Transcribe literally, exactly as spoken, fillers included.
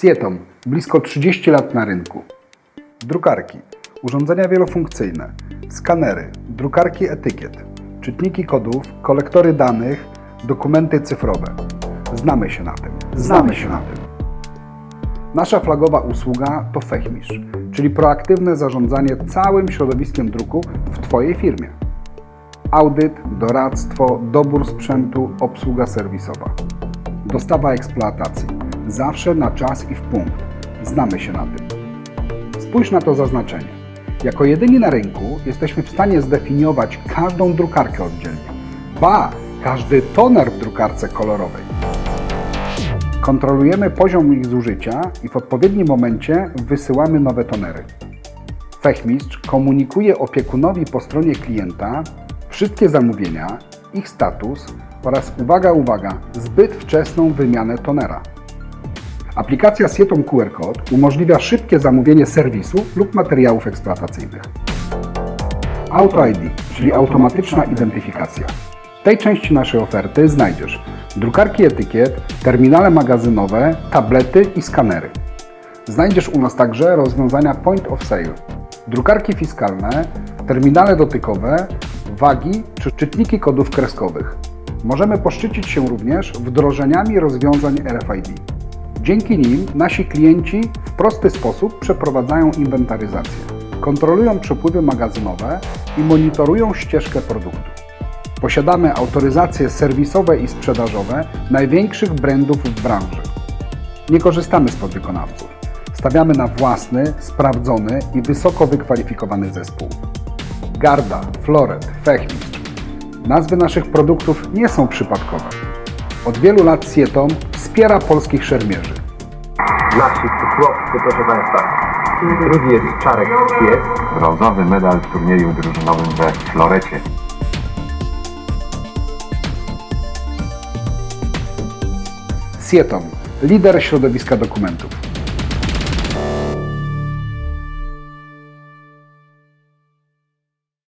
Sietom, blisko trzydzieści lat na rynku. Drukarki, urządzenia wielofunkcyjne, skanery, drukarki etykiet, czytniki kodów, kolektory danych, dokumenty cyfrowe. Znamy się na tym. Znamy, Znamy się na tym. Nasza flagowa usługa to Fechmistrz, czyli proaktywne zarządzanie całym środowiskiem druku w Twojej firmie. Audyt, doradztwo, dobór sprzętu, obsługa serwisowa. Dostawa eksploatacji. Zawsze na czas i w punkt. Znamy się na tym. Spójrz na to zaznaczenie. Jako jedyni na rynku jesteśmy w stanie zdefiniować każdą drukarkę oddzielnie. Ba, każdy toner w drukarce kolorowej. Kontrolujemy poziom ich zużycia i w odpowiednim momencie wysyłamy nowe tonery. Fechmistrz komunikuje opiekunowi po stronie klienta wszystkie zamówienia, ich status oraz, uwaga, uwaga, zbyt wczesną wymianę tonera. Aplikacja Sietom Q R Code umożliwia szybkie zamówienie serwisu lub materiałów eksploatacyjnych. Auto I D, czyli automatyczna identyfikacja. W tej części naszej oferty znajdziesz drukarki etykiet, terminale magazynowe, tablety i skanery. Znajdziesz u nas także rozwiązania Point of Sale, drukarki fiskalne, terminale dotykowe, wagi czy czytniki kodów kreskowych. Możemy poszczycić się również wdrożeniami rozwiązań R F I D. Dzięki nim nasi klienci w prosty sposób przeprowadzają inwentaryzację, kontrolują przepływy magazynowe i monitorują ścieżkę produktu. Posiadamy autoryzacje serwisowe i sprzedażowe największych brandów w branży. Nie korzystamy z podwykonawców. Stawiamy na własny, sprawdzony i wysoko wykwalifikowany zespół. Garda, Floret, Fechmistrz. Nazwy naszych produktów nie są przypadkowe. Od wielu lat Sietom wspiera polskich szermierzy. Nasi cykłowcy, proszę Państwa. Drugi jest Czarek Kies. Brązowy medal w turnieju drużynowym we Florecie. Sietom, lider środowiska dokumentów.